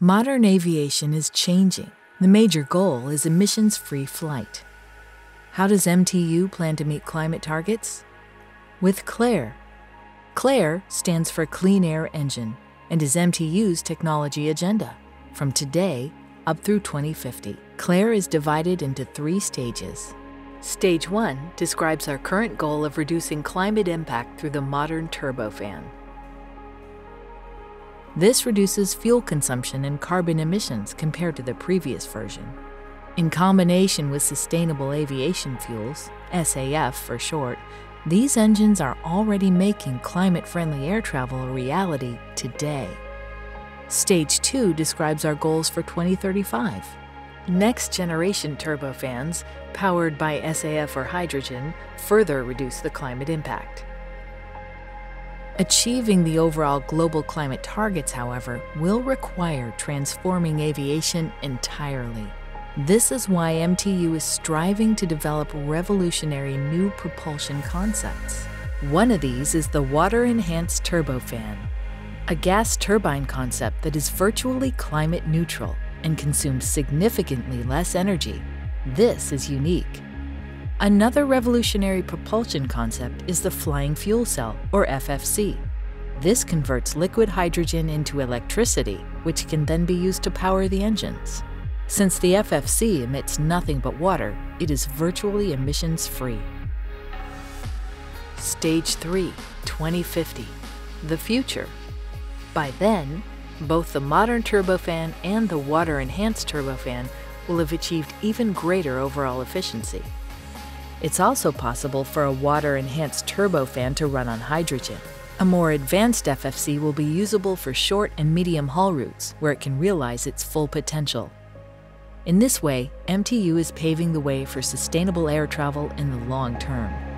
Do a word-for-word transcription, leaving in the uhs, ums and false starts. Modern aviation is changing. The major goal is emissions-free flight. How does M T U plan to meet climate targets? With Claire. Claire stands for Clean Air Engine and is M T U's technology agenda from today up through twenty fifty. Claire is divided into three stages. Stage one describes our current goal of reducing climate impact through the modern turbofan. This reduces fuel consumption and carbon emissions compared to the previous version. In combination with sustainable aviation fuels, S A F for short, these engines are already making climate-friendly air travel a reality today. Stage two describes our goals for twenty thirty-five. Next-generation turbofans, powered by S A F or hydrogen, further reduce the climate impact. Achieving the overall global climate targets, however, will require transforming aviation entirely. This is why M T U is striving to develop revolutionary new propulsion concepts. One of these is the water-enhanced turbofan, a gas turbine concept that is virtually climate neutral and consumes significantly less energy. This is unique. Another revolutionary propulsion concept is the flying fuel cell, or F F C. This converts liquid hydrogen into electricity, which can then be used to power the engines. Since the F F C emits nothing but water, it is virtually emissions-free. Stage three, twenty fifty, the future. By then, both the modern turbofan and the water-enhanced turbofan will have achieved even greater overall efficiency. It's also possible for a water-enhanced turbofan to run on hydrogen. A more advanced F F C will be usable for short and medium haul routes, where it can realize its full potential. In this way, M T U is paving the way for sustainable air travel in the long term.